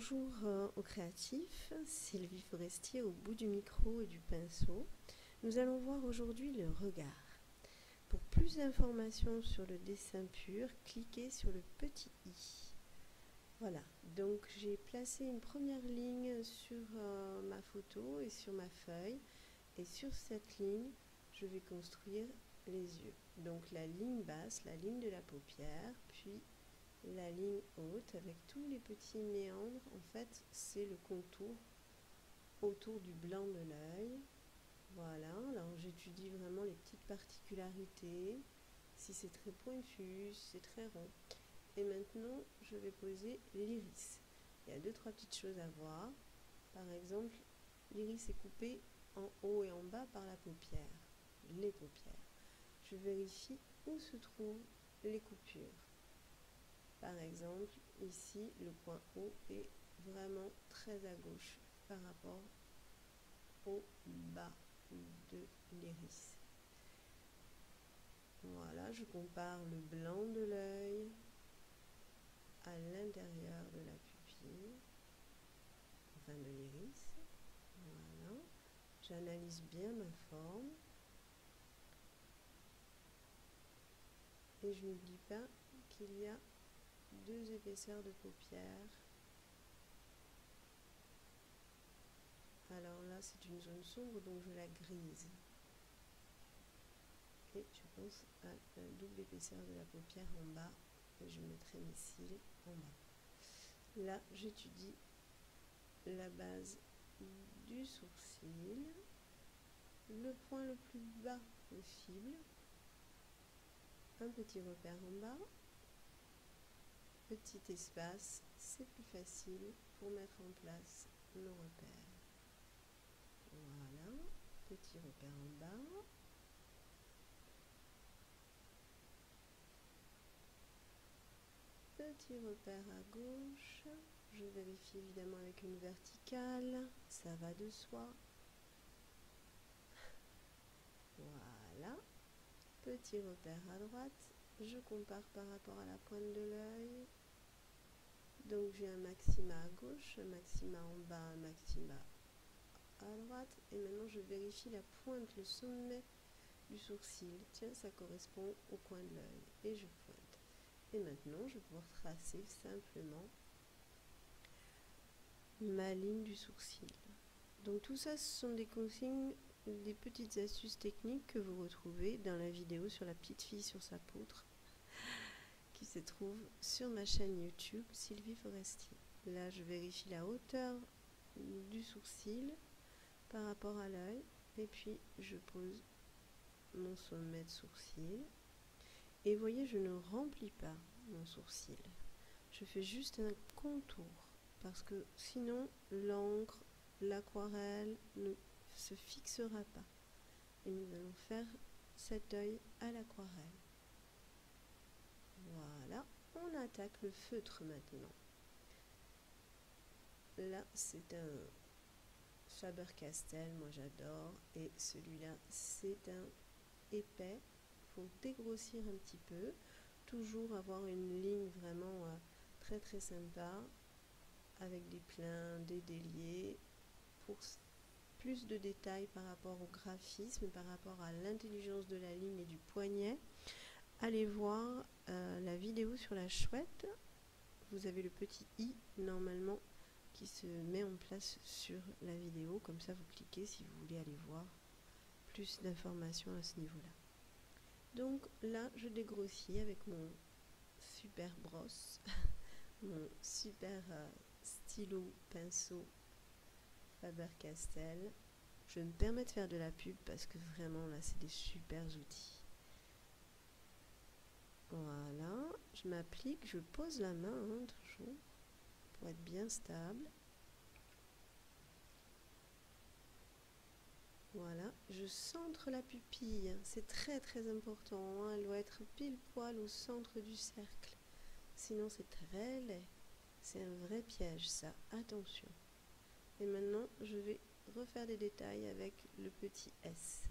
Bonjour aux créatifs, Sylvie Forestier au bout du micro et du pinceau. Nous allons voir aujourd'hui le regard. Pour plus d'informations sur le dessin pur, cliquez sur le petit i. Voilà, donc j'ai placé une première ligne sur ma photo et sur ma feuille. Et sur cette ligne, je vais construire les yeux. Donc la ligne basse, la ligne de la paupière, puis la ligne haute avec tous les petits méandres. En fait, c'est le contour autour du blanc de l'œil. Voilà, alors j'étudie vraiment les petites particularités, si c'est très pointu, si c'est très rond. Et maintenant, je vais poser l'iris. Il y a 2-3 petites choses à voir. Par exemple, l'iris est coupé en haut et en bas par la paupière, les paupières. Je vérifie où se trouvent les coupures. Par exemple, ici, le point haut est vraiment très à gauche par rapport au bas de l'iris. Voilà, je compare le blanc de l'œil à l'intérieur de la pupille, enfin de l'iris. Voilà, j'analyse bien ma forme et je n'oublie pas qu'il y a 2 épaisseurs de paupières. Alors là, c'est une zone sombre, donc je la grise. Et je pense à la double épaisseur de la paupière en bas. Et je mettrai mes cils en bas. Là, j'étudie la base du sourcil, le point le plus bas possible, un petit repère en bas, petit espace, c'est plus facile pour mettre en place nos repères. Voilà, petit repère en bas. Petit repère à gauche. Je vérifie évidemment avec une verticale. Ça va de soi. Voilà. Petit repère à droite. Je compare par rapport à la pointe de l'œil. Donc j'ai un maxima à gauche, un maxima en bas, un maxima à droite, et maintenant je vérifie la pointe, le sommet du sourcil. Tiens, ça correspond au coin de l'œil et je pointe. Et maintenant je vais pouvoir tracer simplement ma ligne du sourcil. Donc tout ça, ce sont des consignes, des petites astuces techniques que vous retrouvez dans la vidéo sur la petite fille sur sa poutre qui se trouve sur ma chaîne YouTube Sylvie Forestier. Là je vérifie la hauteur du sourcil par rapport à l'œil, et puis je pose mon sommet de sourcil. Et vous voyez, je ne remplis pas mon sourcil, je fais juste un contour, parce que sinon l'encre, l'aquarelle ne se fixera pas, et nous allons faire cet œil à l'aquarelle. Voilà, on attaque le feutre maintenant. Là c'est un Faber-Castell, moi j'adore, et celui-là c'est un épais pour dégrossir un petit peu, toujours avoir une ligne vraiment très très sympa, avec des pleins, des déliés, pour plus de détails par rapport au graphisme, par rapport à l'intelligence de la ligne et du poignet. Allez voir la vidéo sur la chouette, vous avez le petit i normalement qui se met en place sur la vidéo, comme ça vous cliquez si vous voulez aller voir plus d'informations à ce niveau-là. Donc là je dégrossis avec mon super brosse, mon super stylo pinceau Faber-Castell. Je me permets de faire de la pub parce que vraiment là c'est des super outils. Voilà, je m'applique, je pose la main toujours, pour être bien stable. Voilà, je centre la pupille, c'est très très important, elle doit être pile poil au centre du cercle, sinon c'est très laid, c'est un vrai piège ça, attention. Et maintenant je vais refaire des détails avec le petit S,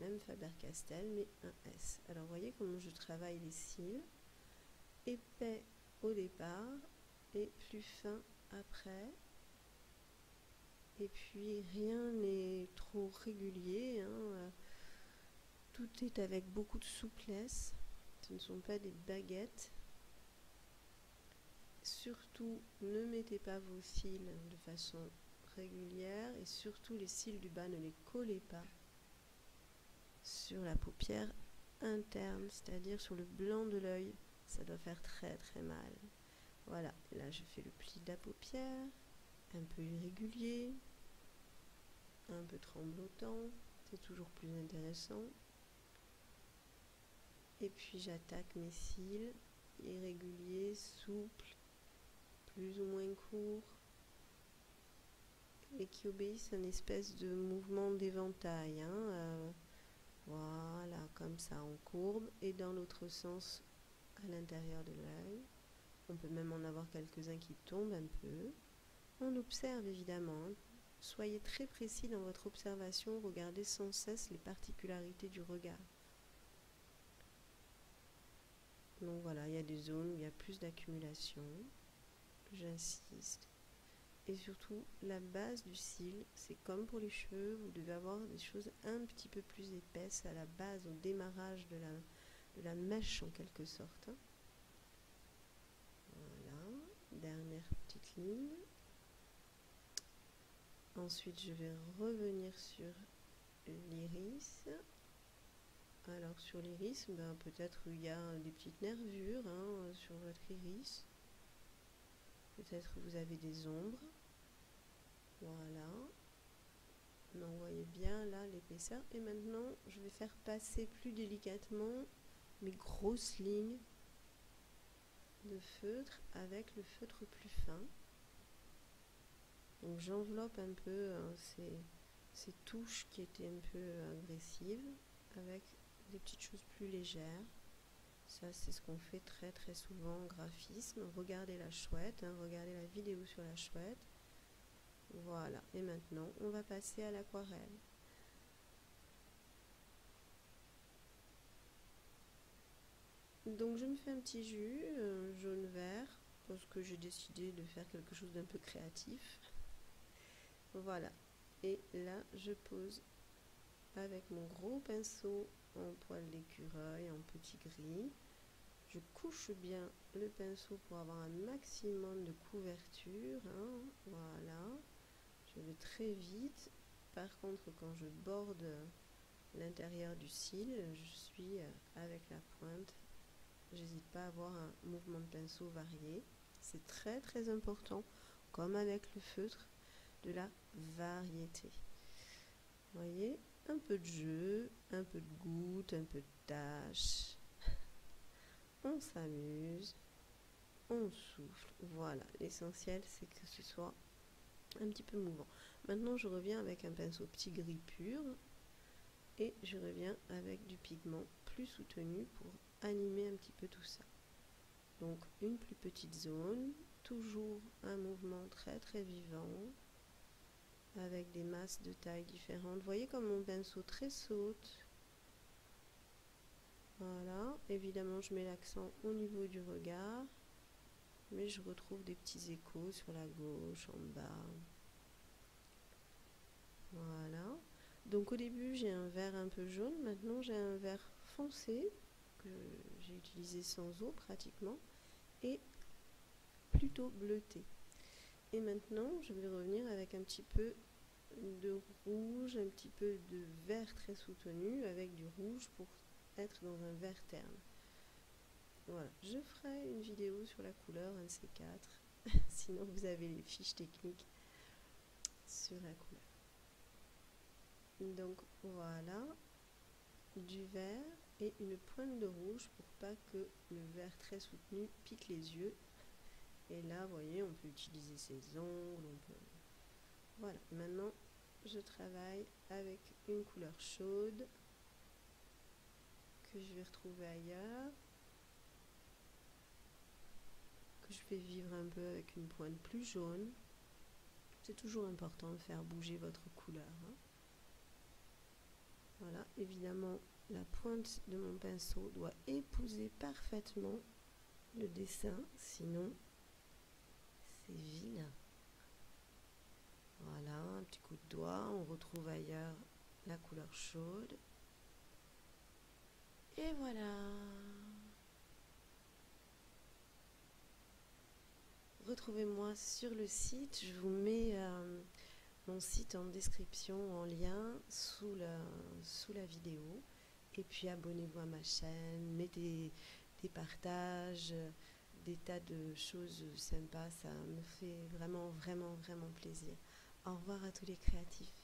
même Faber-Castell mais un S. Alors voyez comment je travaille les cils, épais au départ et plus fin après. Et puis rien n'est trop régulier, hein. Tout est avec beaucoup de souplesse, ce ne sont pas des baguettes. Surtout ne mettez pas vos cils de façon régulière et surtout les cils du bas ne les collez pas sur la paupière interne, c'est-à-dire sur le blanc de l'œil, ça doit faire très très mal. Voilà, et là je fais le pli de la paupière, un peu irrégulier, un peu tremblotant, c'est toujours plus intéressant. Et puis j'attaque mes cils, irréguliers, souples, plus ou moins courts, et qui obéissent à une espèce de mouvement d'éventail, hein. Voilà, comme ça on courbe, et dans l'autre sens à l'intérieur de l'œil. On peut même en avoir quelques-uns qui tombent un peu. On observe évidemment, soyez très précis dans votre observation, regardez sans cesse les particularités du regard. Donc voilà, il y a des zones où il y a plus d'accumulation, j'insiste. Et surtout, la base du cil, c'est comme pour les cheveux, vous devez avoir des choses un petit peu plus épaisses à la base, au démarrage de la mèche en quelque sorte. Voilà, dernière petite ligne. Ensuite, je vais revenir sur l'iris. Alors sur l'iris, ben, peut-être il y a des petites nervures, hein, sur votre iris. Peut-être que vous avez des ombres. Voilà. On voyez bien là l'épaisseur. Et maintenant, je vais faire passer plus délicatement mes grosses lignes de feutre avec le feutre plus fin. Donc j'enveloppe un peu ces touches qui étaient un peu agressives avec des petites choses plus légères. Ça, c'est ce qu'on fait très très souvent en graphisme. Regardez la chouette, hein, regardez la vidéo sur la chouette. Voilà, et maintenant on va passer à l'aquarelle. Donc je me fais un petit jus jaune-vert parce que j'ai décidé de faire quelque chose d'un peu créatif. Voilà, et là je pose avec mon gros pinceau en poil d'écureuil, en petit gris. Je couche bien le pinceau pour avoir un maximum de couverture, hein. Voilà, je vais très vite. Par contre, quand je borde l'intérieur du cil, je suis avec la pointe. J'hésite pas à avoir un mouvement de pinceau varié. C'est très très important, comme avec le feutre, de la variété. Vous voyez, un peu de jeu, un peu de goutte, un peu de tache. On s'amuse, on souffle. Voilà, l'essentiel c'est que ce soit un petit peu mouvant. Maintenant je reviens avec un pinceau petit gris pur et je reviens avec du pigment plus soutenu pour animer un petit peu tout ça. Donc une plus petite zone, toujours un mouvement très très vivant, avec des masses de tailles différentes. Vous voyez comme mon pinceau très saute. Voilà, évidemment je mets l'accent au niveau du regard, mais je retrouve des petits échos sur la gauche, en bas. Voilà, donc au début j'ai un vert un peu jaune, maintenant j'ai un vert foncé, que j'ai utilisé sans eau pratiquement, et plutôt bleuté. Et maintenant, je vais revenir avec un petit peu de rouge, un petit peu de vert très soutenu, avec du rouge pour être dans un vert terne. Voilà, je ferai une vidéo sur la couleur, un de ces quatre. Sinon, vous avez les fiches techniques sur la couleur. Donc voilà, du vert et une pointe de rouge pour pas que le vert très soutenu pique les yeux. Et là, vous voyez, on peut utiliser ses ongles, on peut... Voilà, maintenant, je travaille avec une couleur chaude que je vais retrouver ailleurs, que je vais vivre un peu avec une pointe plus jaune. C'est toujours important de faire bouger votre couleur, hein. Voilà, évidemment, la pointe de mon pinceau doit épouser parfaitement le dessin, sinon... C'est vilain. Voilà, un petit coup de doigt, on retrouve ailleurs la couleur chaude. Et voilà. Retrouvez-moi sur le site, je vous mets mon site en description, en lien, sous la vidéo. Et puis abonnez-vous à ma chaîne, mettez des partages, des tas de choses sympas, ça me fait vraiment, vraiment, vraiment plaisir. Au revoir à tous les créatifs.